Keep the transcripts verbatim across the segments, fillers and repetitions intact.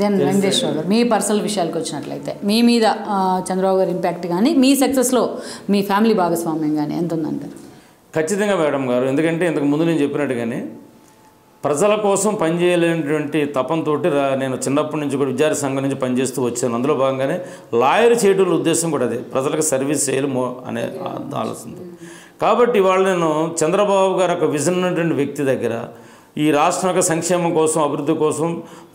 Then Venkateswara గారు మీ personal విషయాలకు వచ్చినట్లయితే మీ మీద చంద్రబాబు గారి ఇంపాక్ట్ కానీ మీ సక్సెస్లో మీ ఫ్యామిలీ భాగస్వామ్యం కానీ ఎంత ఉందంటారు? ఖచ్చితంగా మేడం గారు, ఎందుకంటే ఇంతకు ముందు నేను చెప్పినట్టుగానే ప్రజల కోసం పనిచేయలేనటువంటి తపంతో నేను చిన్నప్పటి నుంచి కూడా విద్యార్థి సంఘం నుంచి పనిచేస్తూ వచ్చాను. అందులో భాగంగానే లాయర్ చేయడం ఉద్దేశం కూడా అదే, ప్రజలకు సర్వీస్ చేయాలి అనే ఆలోచన. కాబట్టి ఇవాళ నేను చంద్రబాబు గారు ఒక విజన్ ఉన్నటువంటి వ్యక్తి దగ్గర ఈ రాష్ట్రం యొక్క సంక్షేమం కోసం, అభివృద్ధి కోసం,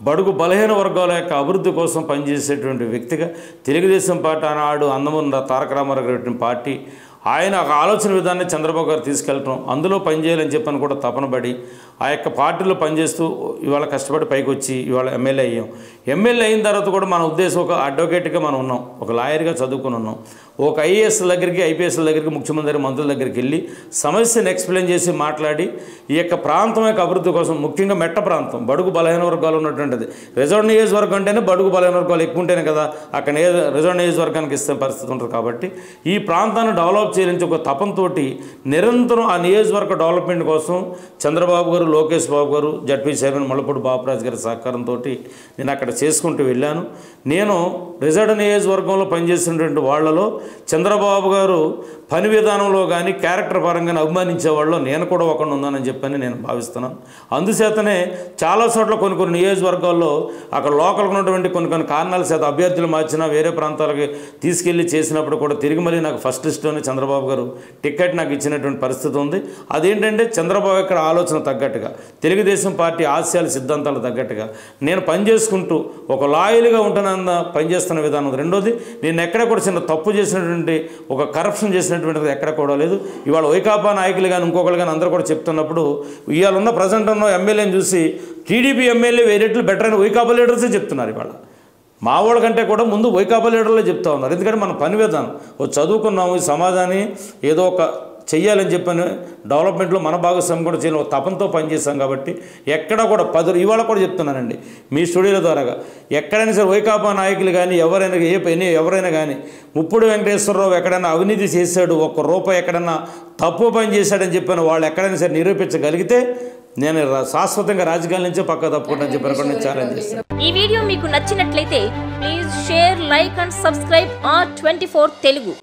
బడుగు బలహీన వర్గాల యొక్క అభివృద్ధి కోసం పనిచేసేటువంటి వ్యక్తిగా తెలుగుదేశం పార్టీ ఆనాడు అందమూరి తారక రామారావు గారి పార్టీ ఆయన ఒక ఆలోచన విధానాన్ని చంద్రబాబు గారు తీసుకెళ్ళటం, అందులో పనిచేయాలని చెప్పని కూడా తపన పడి ఆ యొక్క పార్టీలో పనిచేస్తూ ఇవాళ కష్టపడి పైకి వచ్చి ఇవాళ ఎమ్మెల్యే అయ్యాం. ఎమ్మెల్యే అయిన తర్వాత కూడా మన ఉద్దేశం ఒక అడ్వకేట్గా మనం ఉన్నాం, ఒక లాయర్గా చదువుకుని ఉన్నాం, ఒక ఐఏఎస్ దగ్గరికి, ఐపీఎస్ దగ్గరికి, ముఖ్యమంత్రి మంత్రుల దగ్గరికి వెళ్ళి సమస్యను ఎక్స్ప్లెయిన్ చేసి మాట్లాడి ఈ యొక్క ప్రాంతం యొక్క అభివృద్ధి కోసం, ముఖ్యంగా మెట్ట ప్రాంతం, బడుగు బలహీన వర్గాలు ఉన్నటువంటిది. రిజర్వ్ నియోజకవర్గం అంటేనే బడుగు బలహీన వర్గాలు ఎక్కువ ఉంటేనే కదా అక్కడ రిజర్వ్ నియోజకవర్గానికి ఇస్తే పరిస్థితి ఉంటుంది. కాబట్టి ఈ ప్రాంతాన్ని డెవలప్ చేయించి ఒక తపంతో నిరంతరం ఆ నియోజకవర్గ డెవలప్మెంట్ కోసం చంద్రబాబు గారు, లోకేష్ బాబు గారు, జడ్పీ చైర్మన్ ముళ్ళపూడి బాపరాజు గారి సహకారంతో నేను అక్కడ చేసుకుంటూ వెళ్ళాను. నేను రిజర్వ్ నియోజకవర్గంలో పనిచేసినటువంటి వాళ్ళలో చంద్రబాబు గారు పని విధానంలో కానీ క్యారెక్టర్ పరంగానే అభిమానించే వాళ్ళు నేను కూడా ఒకడు ఉన్నానని చెప్పని నేను భావిస్తున్నాను. అందుచేతనే చాలా చోట్ల కొన్ని కొన్ని నియోజకవర్గాల్లో అక్కడ లోకల్గా ఉన్నటువంటి కొన్ని కొన్ని కారణాల చేత అభ్యర్థులు మార్చినా వేరే ప్రాంతాలకి తీసుకెళ్ళి చేసినప్పుడు కూడా తిరిగి మళ్ళీ నాకు ఫస్ట్ లిస్టులోనే చంద్రబాబు గారు టికెట్ నాకు ఇచ్చినటువంటి పరిస్థితి ఉంది. అదేంటంటే చంద్రబాబు గారి ఆలోచన తగ్గట్టుగా, తెలుగుదేశం పార్టీ ఆశయాల సిద్ధాంతాలు తగ్గట్టుగా నేను పనిచేసుకుంటూ ఒక లాయల్గా ఉంటున్న పనిచేస్తున్న విధానం. రెండోది, నేను ఎక్కడ కూడా చిన్న తప్పు చేసినటువంటి ఒక కరప్షన్ చేసినటువంటిది ఎక్కడ కూడా లేదు. ఇవాళ వైకాపా నాయకులు కానీ ఇంకొకరు కానీ అందరూ కూడా చెప్తున్నప్పుడు ఇవాళ ఉన్న ప్రజెంట్ ఉన్న ఎమ్మెల్యేని చూసి టీడీపీ ఎమ్మెల్యే వేరేట్లు బెటర్ అని వైకాపా లీడర్సే చెప్తున్నారు. ఇవాళ మా వాళ్ళ కంటే కూడా ముందు వైకాపా లీడర్లే చెప్తా ఉన్నారు. ఎందుకంటే మన పని విధానం చదువుకున్నాము, ఈ సమాజాన్ని ఏదో ఒక చెయ్యాలని చెప్పాను, డెవలప్మెంట్లో మన భాగస్వామ్యం కూడా చేయాలి, తపంతో పనిచేస్తాం. కాబట్టి ఎక్కడ కూడా పది ఇవాళ కూడా చెప్తున్నానండి మీ స్టూడియోల ద్వారాగా, ఎక్కడైనా సరే వైకాపా నాయకులు కానీ ఎవరైనా ఏ పని ఎవరైనా కానీ ముప్పడి వెంకటేశ్వరరావు ఎక్కడైనా అవినీతి చేశాడు, ఒక్క రూపాయి ఎక్కడైనా తప్పు పని చేశాడని చెప్పాను వాళ్ళు ఎక్కడైనా సరే నిరూపించగలిగితే నేను శాశ్వతంగా రాజకీయాల నుంచే పక్క తప్పుకుంటా అని చెప్పాను. నేను ఛాలెంజ్ చేస్తాను. ఈ వీడియో మీకు నచ్చినట్లయితే please share, like and subscribe R twenty four Telugu.